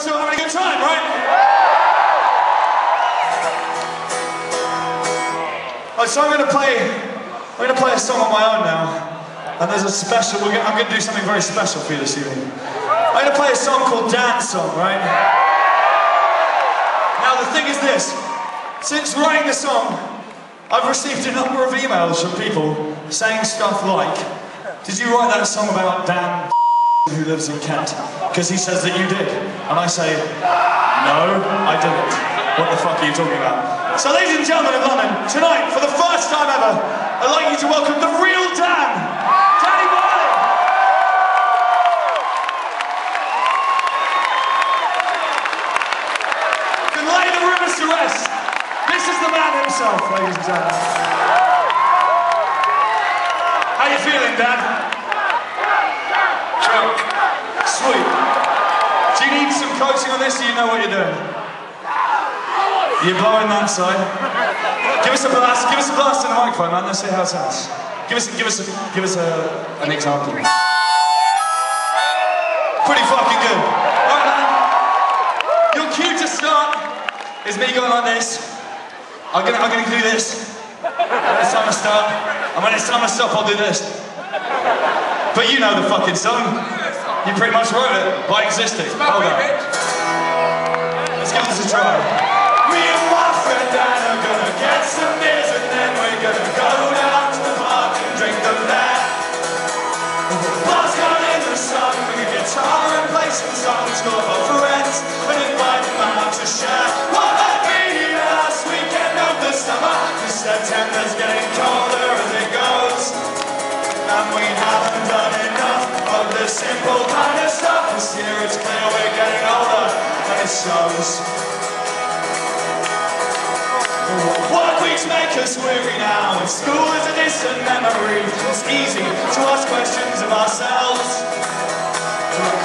everyone's still having a good time, right? Right, so I'm going to play a song on my own now. And there's a special, I'm going to do something very special for you this evening. I'm going to play a song called Dance Song, right? Now the thing is this, since writing the song, I've received a number of emails from people saying stuff like, did you write that song about Dan who lives in Kent? Because he says that you did. And I say, no, I didn't. What the fuck are you talking about? So ladies and gentlemen in London, tonight, for the first time ever, I'd like you to welcome the real Dan, Danny Bartley! You can lay the rivers to rest. This is the man himself, ladies and gentlemen. How you feeling, Dan? Drunk. Sweet. Do you need some coaching on this so you know what you're doing? You're blowing that side. Give us a blast in the microphone, man. Let's see how it sounds. Give us an example. Pretty fucking good. Right, man. Your cue to start is me going like this. I'm gonna do this. When it's time to start, and when it's time to stop, I'll do this. But you know the fucking song. You pretty much wrote it by existing. Hold on. Let's give this a try. Me and my friend Dan are gonna get some beers and then we're gonna go down to the park and drink them there. Bars gone in the sun with a guitar and play some songs, score for friends and invite them out to share. What might be the last weekend of the summer? 'Cause September's getting colder as it goes. And we haven't done enough of the simple kind of stuff. This year it's clear we're getting older, and it shows. Work weeks make us weary now, and school is a distant memory. It's easy to ask questions of ourselves.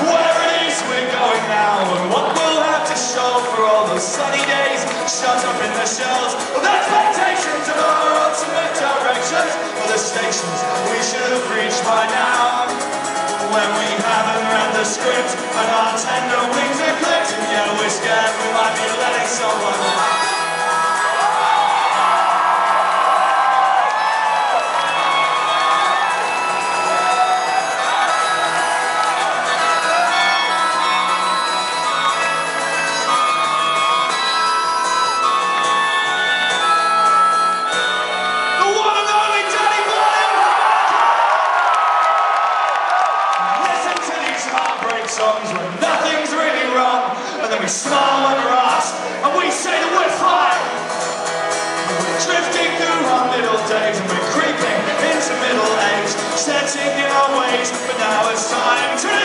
Where it is we're going now, and what we'll have to show for all those sunny days shut up in the shells with expectations of our ultimate directions. The stations we should have reached by now, when we haven't read the script and our tender wings are clipped. And yeah, we're scared we might be letting someone out. Songs when nothing's really wrong, and then we smile when we're asked, and we say that we're fine. We're drifting through our middle days, and we're creeping into middle age, setting in our ways, but now it's time to